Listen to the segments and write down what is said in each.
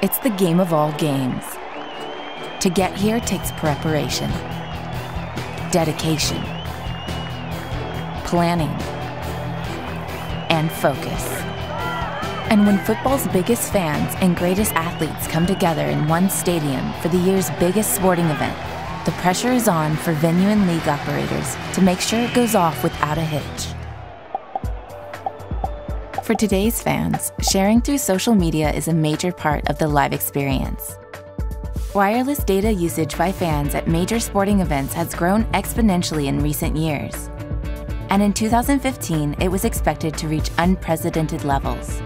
It's the game of all games. To get here takes preparation, dedication, planning, and focus. And when football's biggest fans and greatest athletes come together in one stadium for the year's biggest sporting event, the pressure is on for venue and league operators to make sure it goes off without a hitch. For today's fans, sharing through social media is a major part of the live experience. Wireless data usage by fans at major sporting events has grown exponentially in recent years, and in 2015, it was expected to reach unprecedented levels.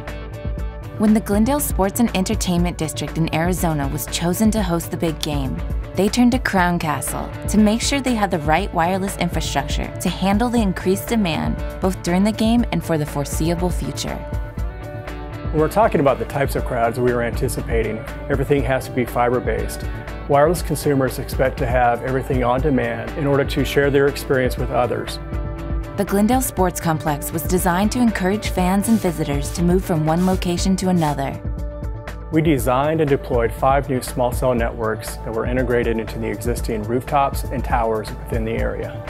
When the Glendale Sports and Entertainment District in Arizona was chosen to host the big game, they turned to Crown Castle to make sure they had the right wireless infrastructure to handle the increased demand both during the game and for the foreseeable future. When we're talking about the types of crowds we were anticipating, everything has to be fiber-based. Wireless consumers expect to have everything on demand in order to share their experience with others. The Glendale Sports Complex was designed to encourage fans and visitors to move from one location to another. We designed and deployed 5 new small cell networks that were integrated into the existing rooftops and towers within the area.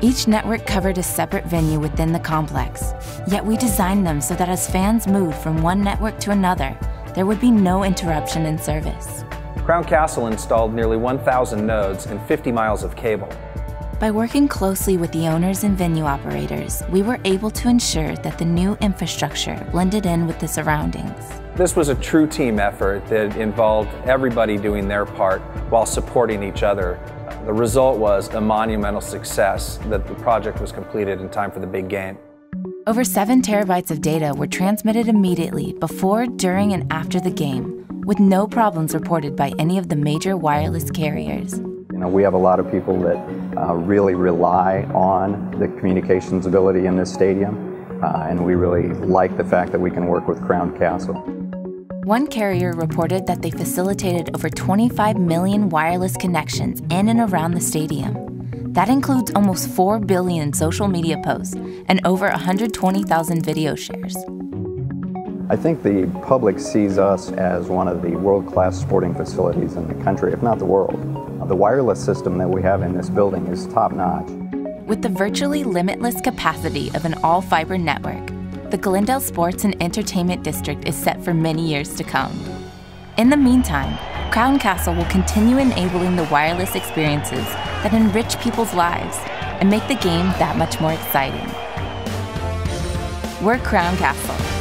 Each network covered a separate venue within the complex, yet we designed them so that as fans moved from one network to another, there would be no interruption in service. Crown Castle installed nearly 1,000 nodes and 50 miles of cable. By working closely with the owners and venue operators, we were able to ensure that the new infrastructure blended in with the surroundings. This was a true team effort that involved everybody doing their part while supporting each other. The result was a monumental success that the project was completed in time for the big game. Over 7 terabytes of data were transmitted immediately before, during, and after the game, with no problems reported by any of the major wireless carriers. You know, we have a lot of people that really rely on the communications ability in this stadium, and we really like the fact that we can work with Crown Castle. One carrier reported that they facilitated over 25 million wireless connections in and around the stadium. That includes almost 4 billion social media posts and over 120,000 video shares. I think the public sees us as one of the world-class sporting facilities in the country, if not the world. The wireless system that we have in this building is top-notch. With the virtually limitless capacity of an all-fiber network, the Glendale Sports and Entertainment District is set for many years to come. In the meantime, Crown Castle will continue enabling the wireless experiences that enrich people's lives and make the game that much more exciting. We're Crown Castle.